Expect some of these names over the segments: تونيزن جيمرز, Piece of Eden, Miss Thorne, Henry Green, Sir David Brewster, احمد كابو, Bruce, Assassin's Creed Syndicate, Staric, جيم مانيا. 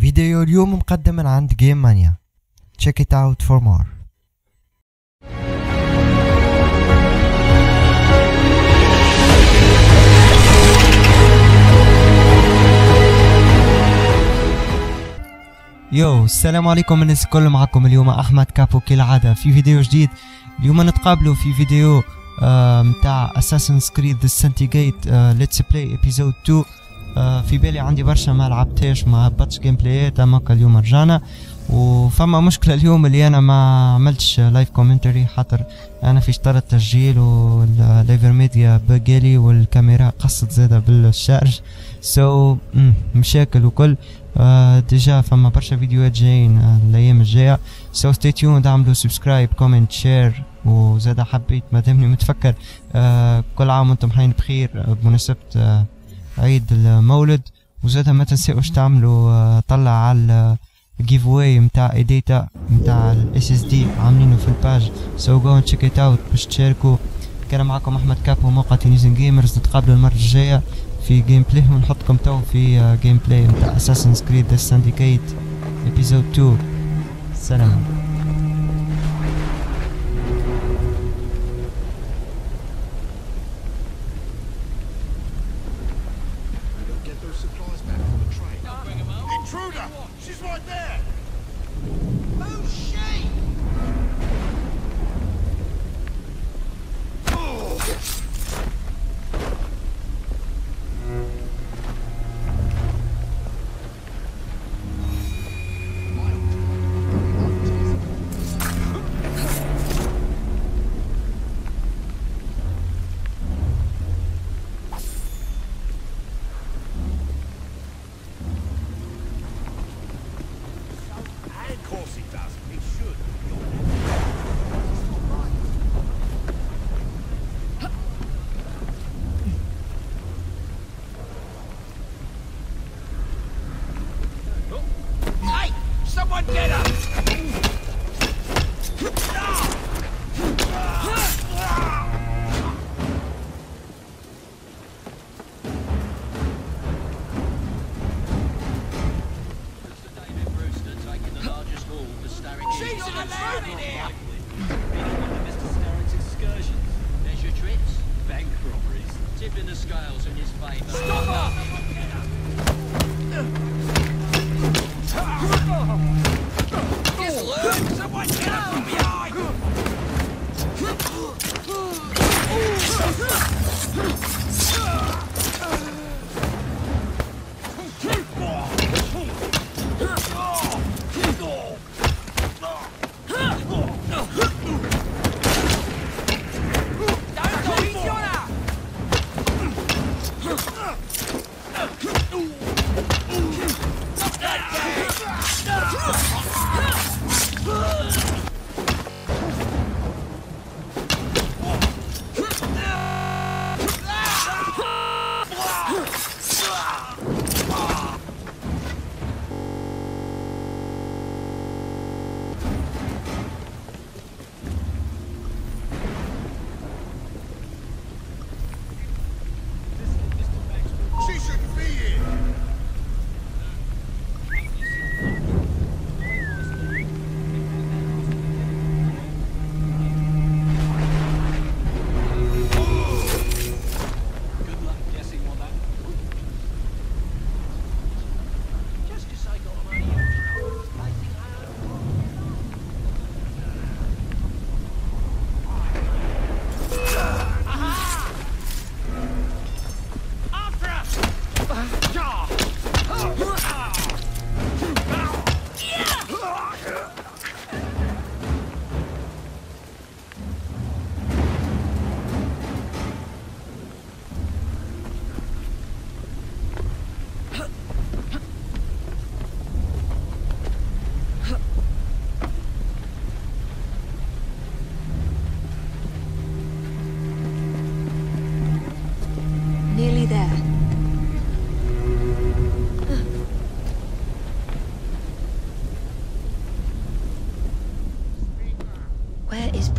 فيديو اليوم مقدم من عند جيم مانيا. check it out for more. يو السلام عليكم الناس الكل، معكم اليوم احمد كابو كالعاده في فيديو جديد. اليوم نتقابلوا في فيديو متاع Assassin's Creed Syndicate Let's Play Episode 2. في بالي عندي برشا ما لعبتهاش، ما هبطش جيم بلايات، اما اليوم رجعنا. وفما مشكله اليوم اللي انا ما عملتش لايف كومنتري، خاطر انا في اشترى التسجيل والليفر ميديا بقالي والكاميرا قصت زاده بالشارج، سو مشاكل وكل. ديجا فما برشا فيديوهات جايين الايام الجايه، سو ستي تيوند، اعملوا سبسكرايب كومنت شير. وزاده حبيت مادامني متفكر كل عام وانتم حين بخير بمناسبه عيد المولد. وزادها ما تنساوش تعملوا طلع على الجيف واي متاع ايديتا متاع الاس اس دي، عاملينه في الباج، سو جو تشيك ات اوت باش تشاركوا. كان معكم احمد كابو موقع تونيزن جيمرز، نتقابلوا المره الجايه في جيم بلاي، ونحطكم تو في جيم بلاي متاع Assassin's Creed Syndicate Episode 2. سلام.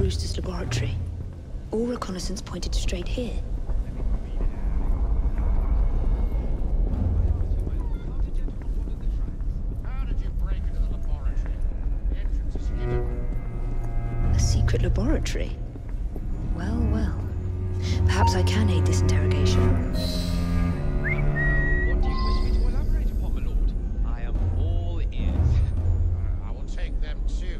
Brewster's laboratory. All reconnaissance pointed straight here. secret laboratory. Well, well. Perhaps I can aid this interrogation. What do you wish me to elaborate upon, my lord? I am all ears. I will take them too.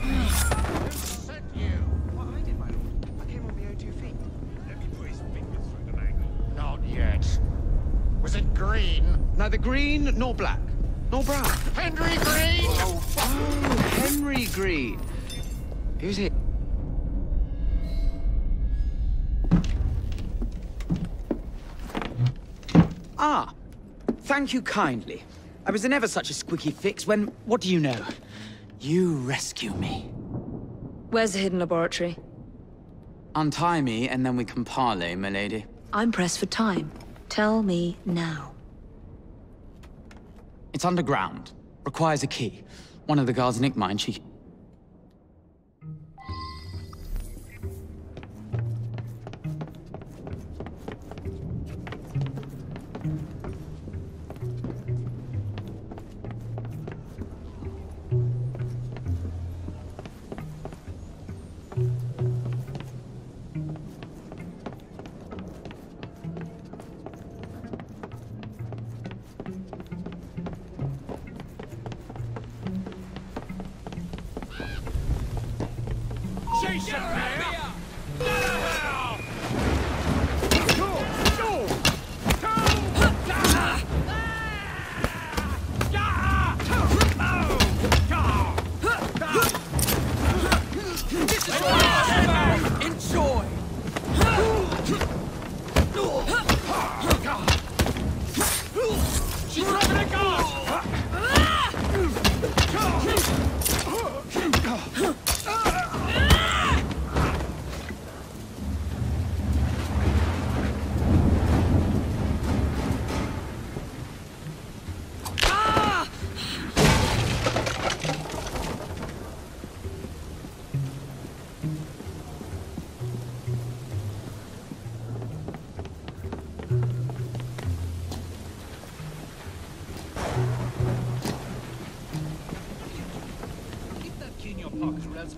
Who sent you? Well, I did, my lord. I came on my own two feet. Let me put his fingers through the mangle. Not yet. Was it green? Neither green nor black. Nor brown. Henry Green! Oh, fuck. Oh, Henry Green. Who's it? Ah, thank you kindly. I was in ever such a squeaky fix when, what do you know? You rescue me. Where's the hidden laboratory? Untie me and then we can parley, my lady. I'm pressed for time. Tell me now. It's underground. Requires a key. One of the guards nicked mine, she...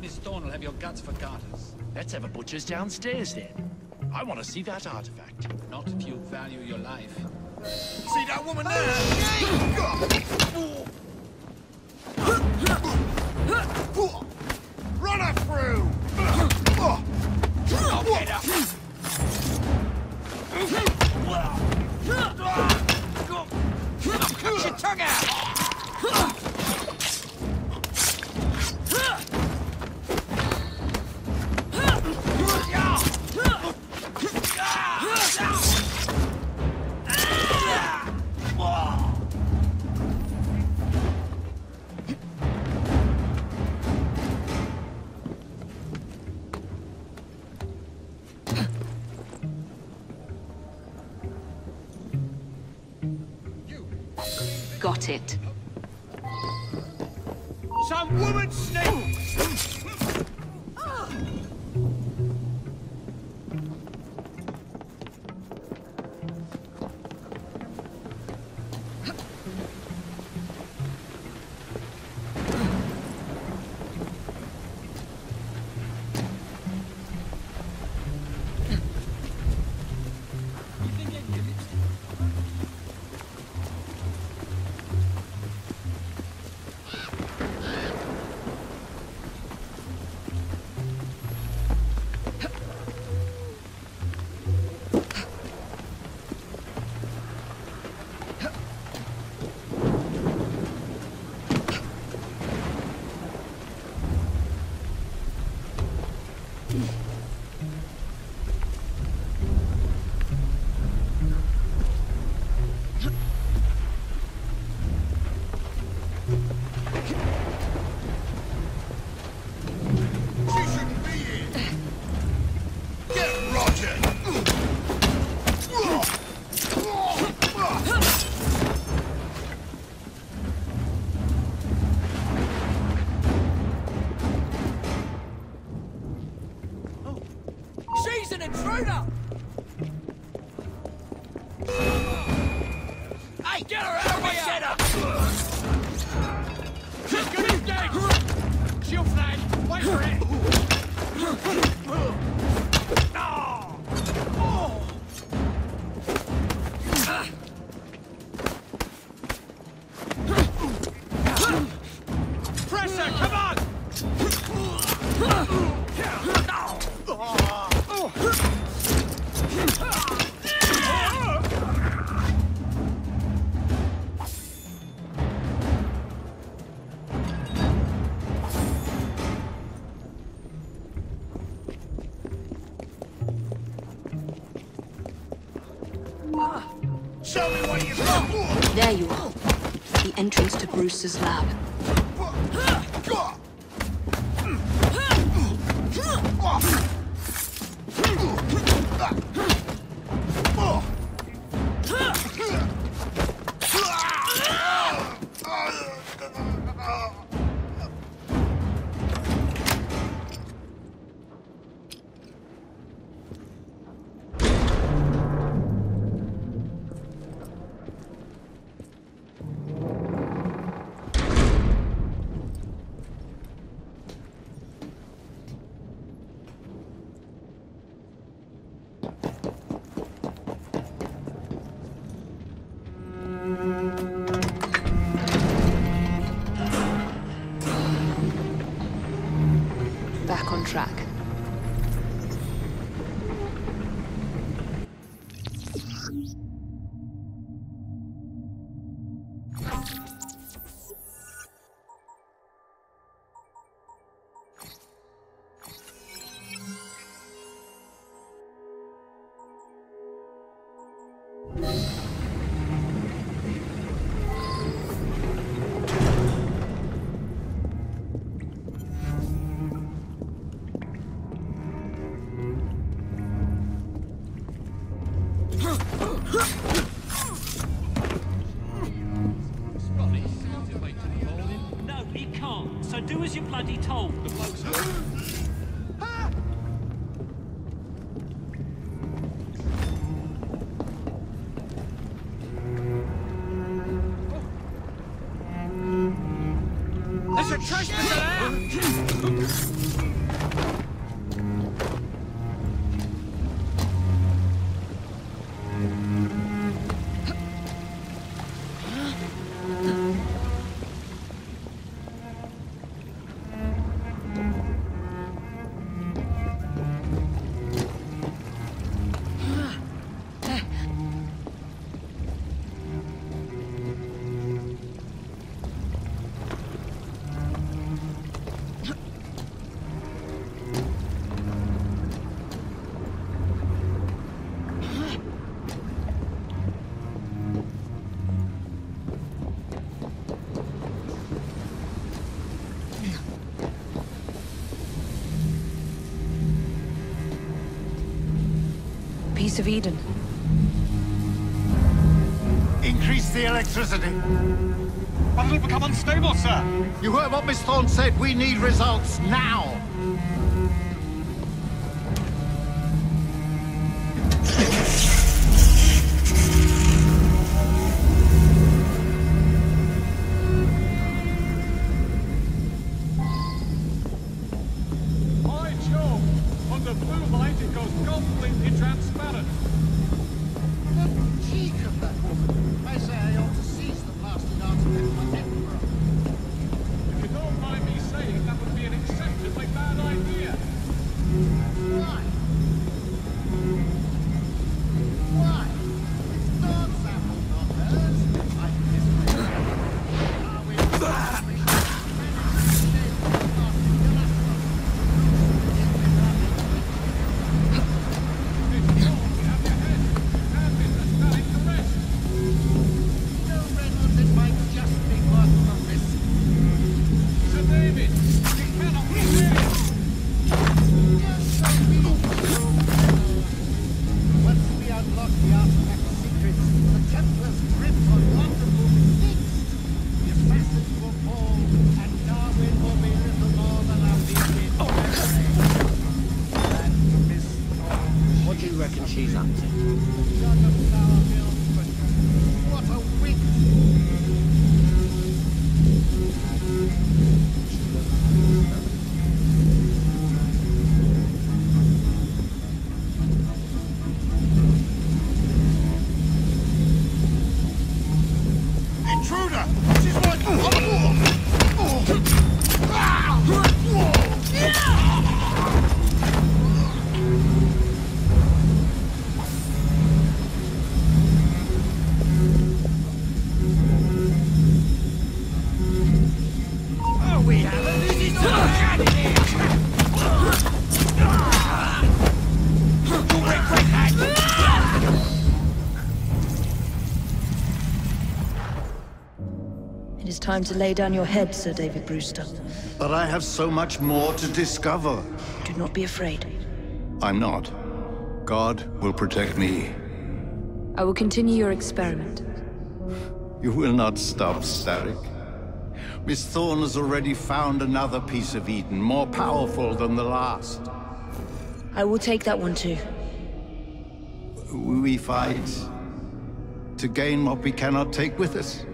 Miss Thorne will have your guts for garters. Let's have a butcher's downstairs then. I want to see that artifact. Not if you value your life. See that woman there? Run her through! I'll get her. Cut your tongue out! Got it. Some woman snake! There you are. The entrance to Bruce's lab. Piece of Eden. Increase the electricity. But it'll become unstable, sir. You heard what Miss Thorne said. We need results now. time to lay down your head, Sir David Brewster. But I have so much more to discover. Do not be afraid. I'm not. God will protect me. I will continue your experiment. You will not stop, Staric. Miss Thorne has already found another piece of Eden, more powerful than the last. I will take that one too. We fight to gain what we cannot take with us.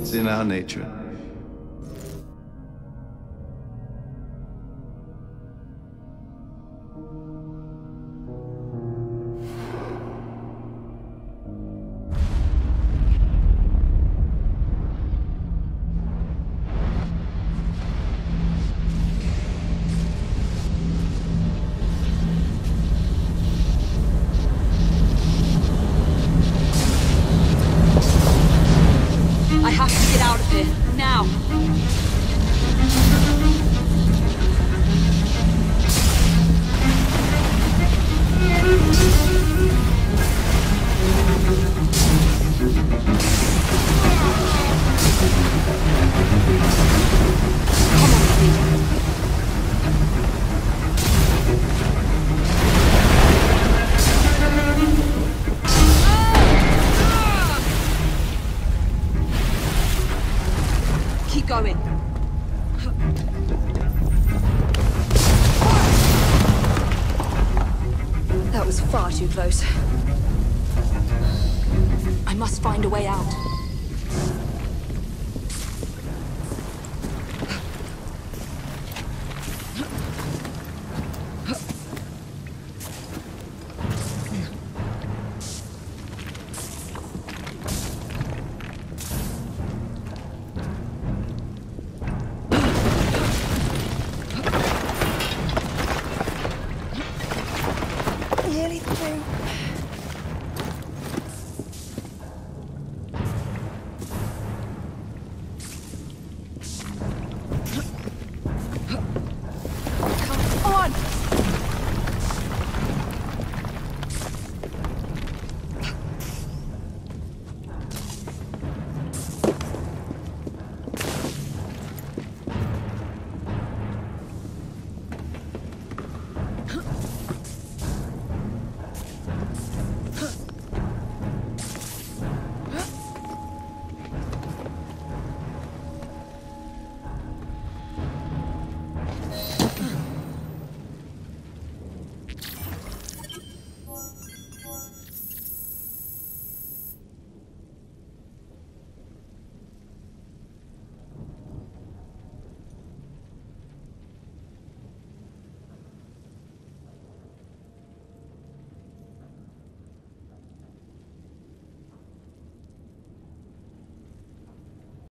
It's in our nature. That was far too close. I must find a way out.